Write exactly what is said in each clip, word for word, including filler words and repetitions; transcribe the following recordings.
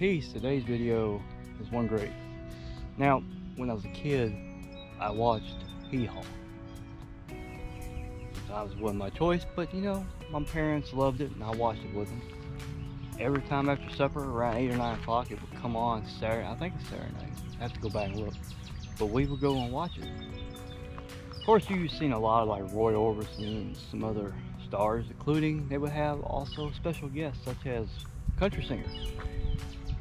peace. Today's video is One Grave. Now, when I was a kid, I watched Hee Haw. That was one of my choice, but you know, my parents loved it and I watched it with them. Every time after supper, around eight or nine o'clock, it would come on Saturday. I think it's Saturday night. I have to go back and look. But we would go and watch it. Of course, you've seen a lot of like Roy Orbison and some other stars, including they would have also special guests such as country singers.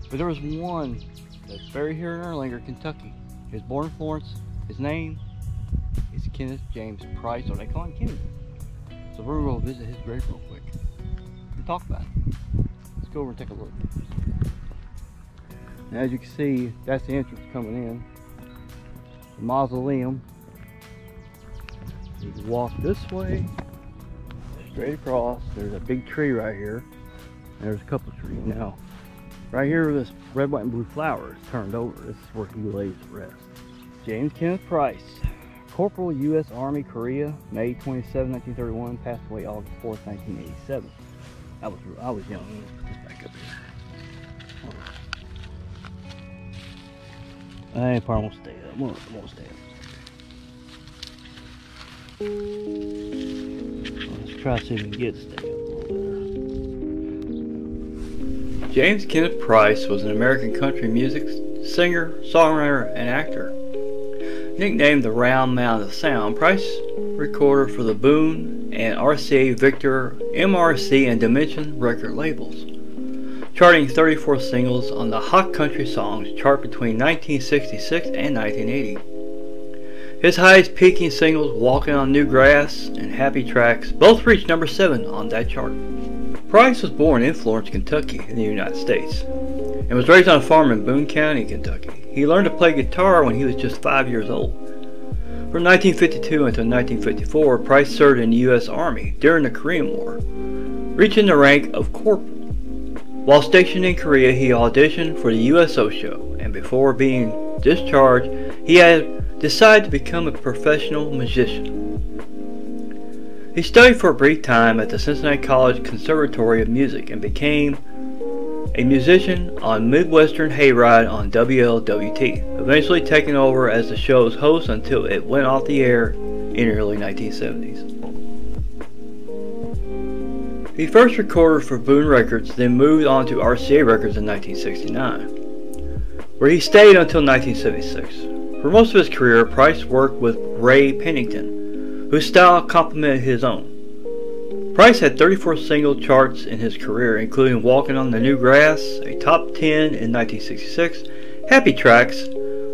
But there was one that's buried here in Erlanger, Kentucky. He was born in Florence. His name is Kenneth James Price, or they call him Kenny. So we're going to visit his grave real quick and talk about it. Let's go over and take a look. Now, as you can see, that's the entrance coming in. The mausoleum. You can walk this way, straight across. There's a big tree right here. There's a couple of trees now. Right here, this red, white, and blue flower is turned over. This is where he lays to rest. James Kenneth Price, Corporal, U S Army, Korea, May twenty-seventh, nineteen thirty-one, passed away August fourth, nineteen eighty-seven. I was, I was young. Let's put this back up here. I probably won't stay up. Won't, won't stay up. Let's try to see if we can get stay up a little better. James Kenneth Price was an American country music singer, songwriter, and actor. Nicknamed the Round Mound of Sound, Price recorded for the Boone and R C A Victor, M R C, and Dimension record labels, charting thirty-four singles on the Hot Country Songs chart between nineteen sixty-six and nineteen eighty. His highest peaking singles, Walking on New Grass and Happy Tracks, both reached number seven on that chart. Price was born in Florence, Kentucky, in the United States, and was raised on a farm in Boone County, Kentucky. He learned to play guitar when he was just five years old. From nineteen fifty-two until nineteen fifty-four, Price served in the U S Army during the Korean War, reaching the rank of corporal. While stationed in Korea, he auditioned for the U S O show, and before being discharged, he had decided to become a professional musician. He studied for a brief time at the Cincinnati College Conservatory of Music and became a musician on Midwestern Hayride on W L W T, eventually taking over as the show's host until it went off the air in the early nineteen seventies. He first recorded for Boone Records, then moved on to R C A Records in nineteen sixty-nine, where he stayed until nineteen seventy-six. For most of his career, Price worked with Ray Pennington, whose style complemented his own. Price had thirty-four single charts in his career, including Walking on the New Grass, a top ten in nineteen sixty-six, Happy Tracks,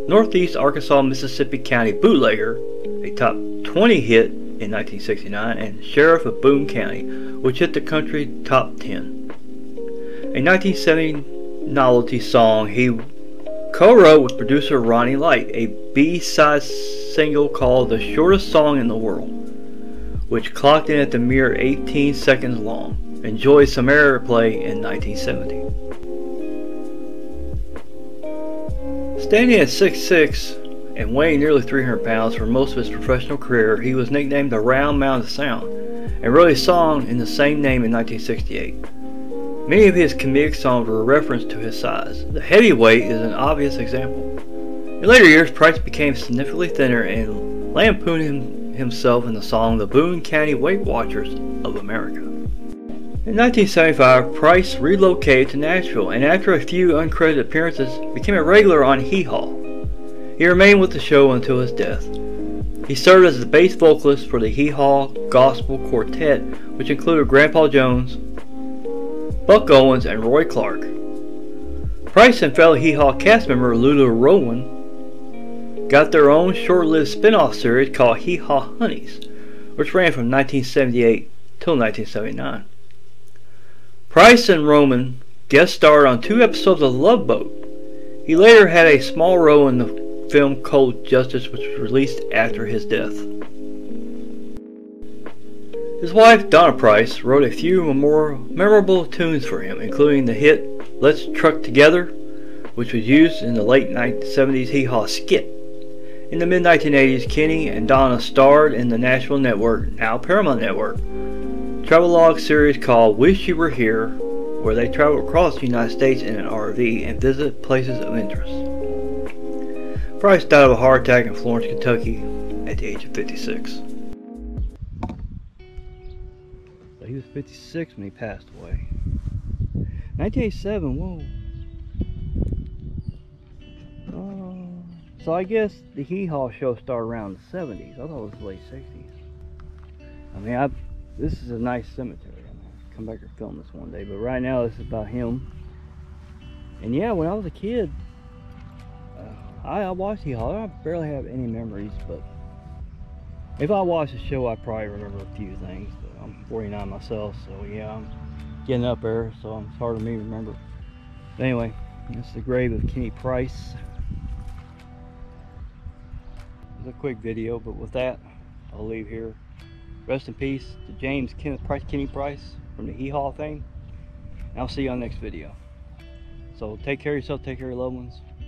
Northeast Arkansas, Mississippi County Bootlegger, a top twenty hit in nineteen sixty-nine, and Sheriff of Boone County, which hit the country top ten. A nineteen seventy novelty song he co-wrote with producer Ronnie Light, a B-side single called The Shortest Song in the World, which clocked in at the mere eighteen seconds long, enjoyed some airplay in nineteen seventy. Standing at six foot six and weighing nearly three hundred pounds for most of his professional career, he was nicknamed the Round Mound of Sound and wrote a song in the same name in nineteen sixty-eight. Many of his comedic songs were a reference to his size. The Heavyweight is an obvious example. In later years, Price became significantly thinner and lampooned him himself in the song The Boone County Weight Watchers of America. In nineteen seventy-five, Price relocated to Nashville, and after a few uncredited appearances, became a regular on Hee Haw. He remained with the show until his death. He served as the bass vocalist for the Hee Haw Gospel Quartet, which included Grandpa Jones, Buck Owens, and Roy Clark. Price and fellow Hee Haw cast member Lulu Rowan got their own short-lived spin-off series called Hee Haw Honeys, which ran from nineteen seventy-eight till nineteen seventy-nine. Price and Roman guest starred on two episodes of The Love Boat. He later had a small role in the film Cold Justice, which was released after his death. His wife, Donna Price, wrote a few more memorable tunes for him, including the hit Let's Truck Together, which was used in the late nineteen seventies Hee Haw skit. In the mid nineteen eighties, Kenny and Donna starred in the Nashville Network, now Paramount Network, travelogue series called Wish You Were Here, where they traveled across the United States in an R V and visited places of interest. Price died of a heart attack in Florence, Kentucky at the age of fifty-six. So he was fifty-six when he passed away. nineteen eighty-seven, whoa. Uh, so I guess the Hee Haw show started around the seventies. I thought it was the late sixties. I mean, I, this is a nice cemetery. I'm gonna come back and film this one day. But right now, this is about him. And yeah, when I was a kid, uh, I, I watched Hee Haw. I barely have any memories, but if I watch the show, I probably remember a few things. But I'm forty-nine myself, so yeah, I'm getting up there, so it's hard for me to remember. But anyway, this is the grave of Kenny Price. It was a quick video, but with that, I'll leave here. Rest in peace to James Kenneth Price, Kenny Price, from the Hee Haw fame. And I'll see you on the next video. So take care of yourself, take care of your loved ones.